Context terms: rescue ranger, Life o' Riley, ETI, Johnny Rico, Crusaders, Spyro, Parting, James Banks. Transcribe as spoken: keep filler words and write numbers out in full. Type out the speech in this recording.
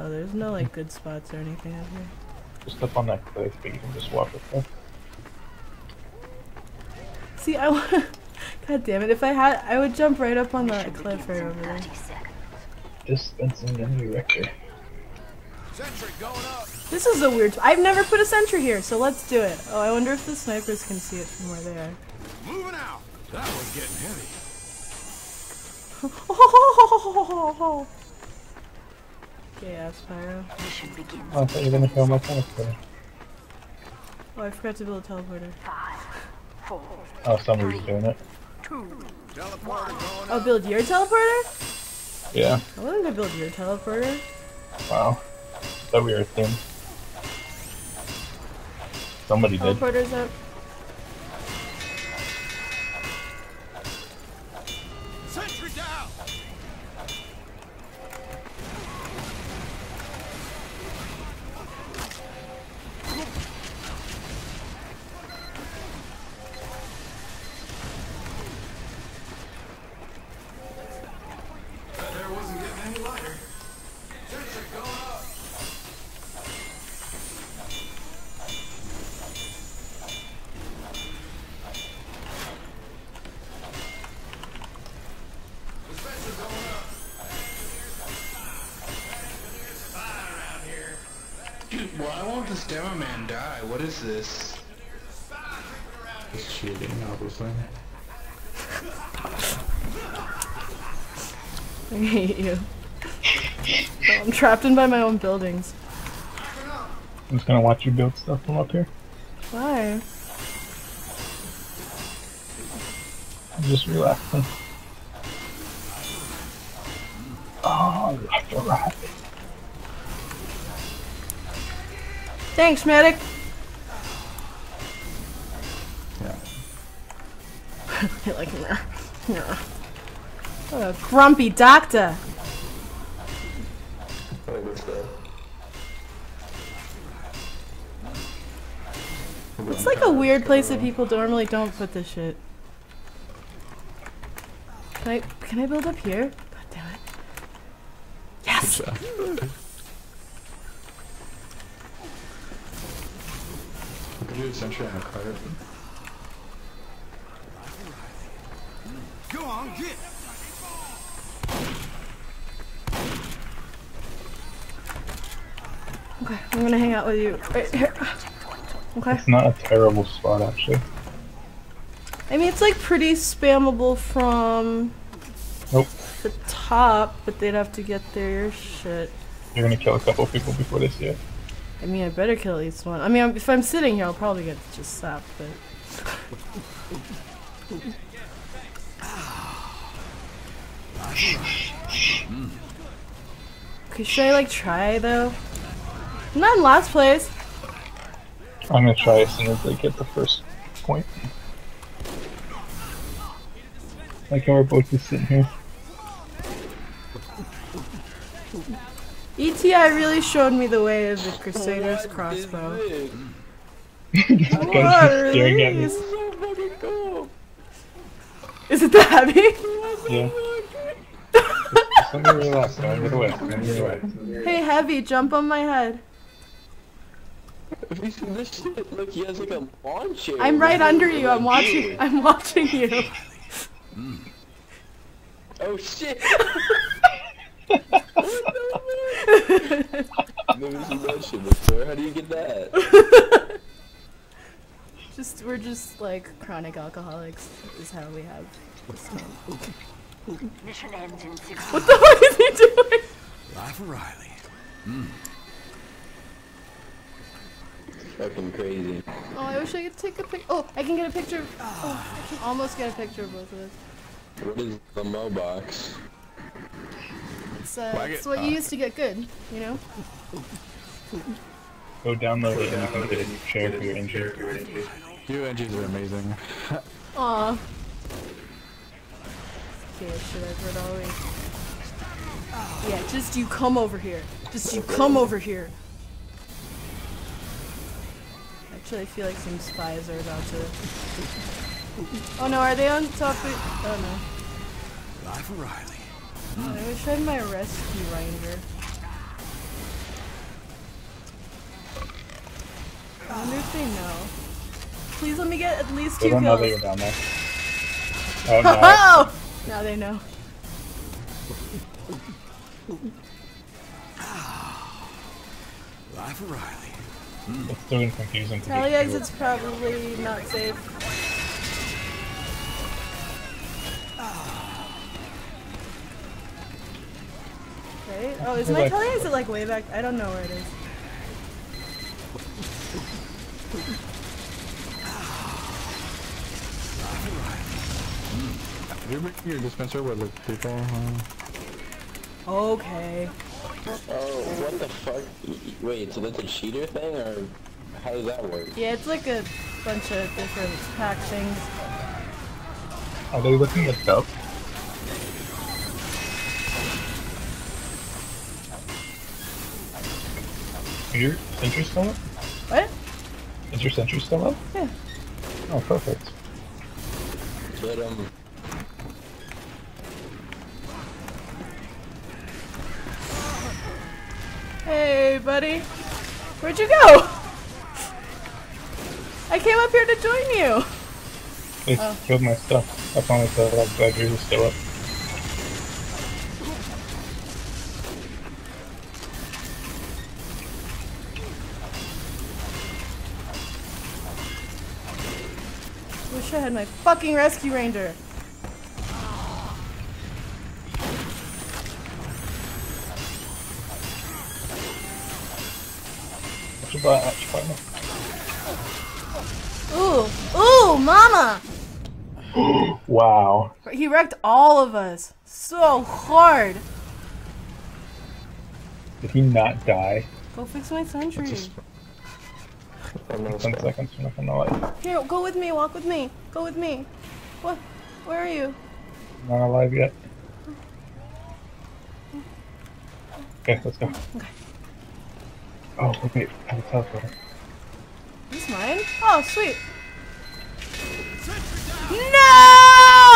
Oh, there's no like good spots or anything out here. Just up on that cliff, but you can just walk up there. See, I w God damn it! If I had, I would jump right up on that cliff right over there. Dispensing enemy wrecker. Sentry going up. This is a weird. I've never put a sentry here, so let's do it. Oh, I wonder if the snipers can see it from where they are. Moving out. That was getting heavy. Oh! Yeah, Spyro. Oh, I thought you were gonna kill my teleporter. Oh, I forgot to build a teleporter. Oh, somebody's doing it. Oh, build your teleporter? Yeah. I wasn't gonna build your teleporter. Wow. I thought we were a team. Somebody did. Teleporter's up. Sentry down! Why won't this demo man die? What is this? He's cheating, obviously. I hate you. Oh, I'm trapped in by my own buildings. I'm just gonna watch you build stuff from up here. Why? I'm just relaxing. Oh, left or right. Thanks, medic. Yeah. I like him there. Yeah. What a grumpy doctor. I missed that. It's like a weird place that people normally don't put this shit. Can I can I build up here? God damn it. Yes. Go on, get. Okay, I'm gonna hang out with you right here. Okay. It's not a terrible spot, actually. I mean, it's like pretty spammable from nope. the top, but they'd have to get their shit. You're gonna kill a couple of people before they see it. I mean, I better kill at least one. I mean, I'm, if I'm sitting here, I'll probably get just slapped, but... Okay, should I, like, try, though? I'm not in last place! I'm gonna try as soon as I get the first point. Like, we're both just sitting here. E T I really showed me the way of the Crusaders what crossbow. Is this? Oh, what is this? Is it the heavy? Yeah. Somebody relax, man. Get away. Get away. Hey, heavy, jump on my head. Have you seen this shit? Look, he has like a lawn chair. I'm right under you. I'm watching. I'm watching you. Oh shit. Never seen that shit before. How do you get that? Just we're just like chronic alcoholics is how we have. Mission ends in six. What the fuck is he doing? Life o' Riley. Mm. Fucking crazy. Oh, I wish I could take a pic. Oh, I can get a picture. Of oh, I can almost get a picture of both of us. What is the mo box? Uh, it's what you used to get good, you know? Go download it and you can get a new chair for your engine. Your engines are amazing. Aww. Okay, should I put it all away? Yeah, just you come over here. Just you come over here. Actually, I feel like some spies are about to... Oh no, are they on top of... Oh no. Life o' Riley. I wish I had my rescue ranger. wonder if they know. Please let me get at least two kills. They don't know that you're down there. Oh no. Oh! Now they know. Life o' Riley. It's doing confusing to me. Rally exit's probably not safe. Right? Oh, is my telly exit like way back? I don't know where it is. You're making your dispenser with like people, huh? Okay. Oh, what the fuck? Wait, so that's a cheater thing, or how does that work? Yeah, it's like a bunch of different pack things. Are they looking at stuff? Your sentry still up? What? Is your sentry still up? Yeah. Oh, perfect. But, um... Hey, buddy. Where'd you go? I came up here to join you. It's oh. Killed my stuff. I finally thought I'm glad you were still up. Wish I had my fucking rescue ranger. Ooh, ooh, mama! Wow. He wrecked all of us so hard. Did he not die? Go fix my sentry. ten seconds from the light. Here, go with me, walk with me. Go with me. What? Where are you? Not alive yet. Okay, let's go. Okay. Oh, wait, I have a teleporter. Is this mine? Oh, sweet. No!